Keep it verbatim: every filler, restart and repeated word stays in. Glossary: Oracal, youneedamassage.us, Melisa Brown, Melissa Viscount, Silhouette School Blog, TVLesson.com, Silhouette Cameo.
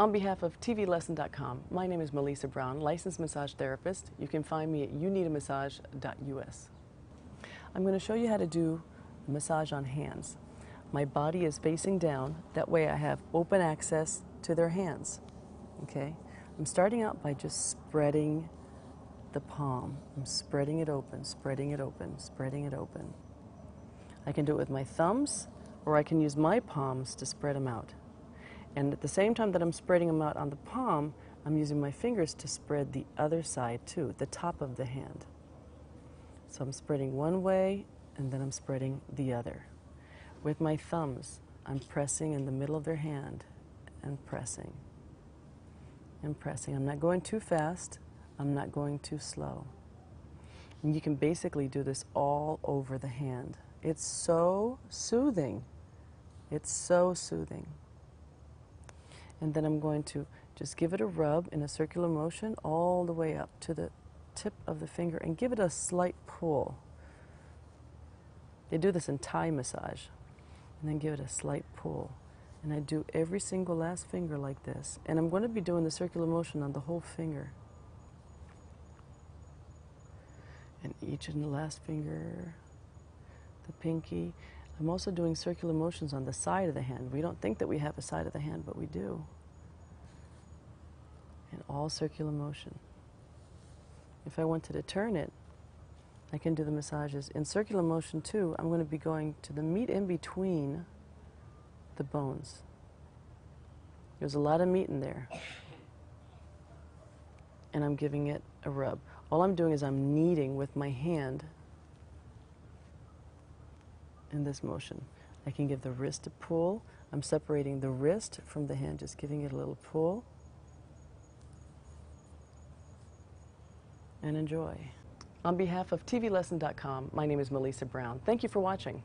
On behalf of T V lesson dot com, my name is Melisa Brown, licensed massage therapist. You can find me at you need a massage dot U S. I'm going to show you how to do massage on hands. My body is facing down, that way I have open access to their hands. Okay? I'm starting out by just spreading the palm. I'm spreading it open, spreading it open, spreading it open. I can do it with my thumbs, or I can use my palms to spread them out. And at the same time that I'm spreading them out on the palm, I'm using my fingers to spread the other side too, the top of the hand. So I'm spreading one way, and then I'm spreading the other. With my thumbs, I'm pressing in the middle of their hand, and pressing, and pressing. I'm not going too fast, I'm not going too slow. And you can basically do this all over the hand. It's so soothing. It's so soothing. And then I'm going to just give it a rub in a circular motion all the way up to the tip of the finger and give it a slight pull. They do this in Thai massage. And then give it a slight pull. And I do every single last finger like this. And I'm going to be doing the circular motion on the whole finger. And each and the last finger, the pinky. I'm also doing circular motions on the side of the hand. We don't think that we have a side of the hand, but we do. And all circular motion. If I wanted to turn it, I can do the massages. In circular motion too, I'm going to be going to the meat in between the bones. There's a lot of meat in there. And I'm giving it a rub. All I'm doing is I'm kneading with my hand in this motion. I can give the wrist a pull. I'm separating the wrist from the hand, just giving it a little pull. And enjoy. On behalf of T V lesson dot com, my name is Melisa Brown. Thank you for watching.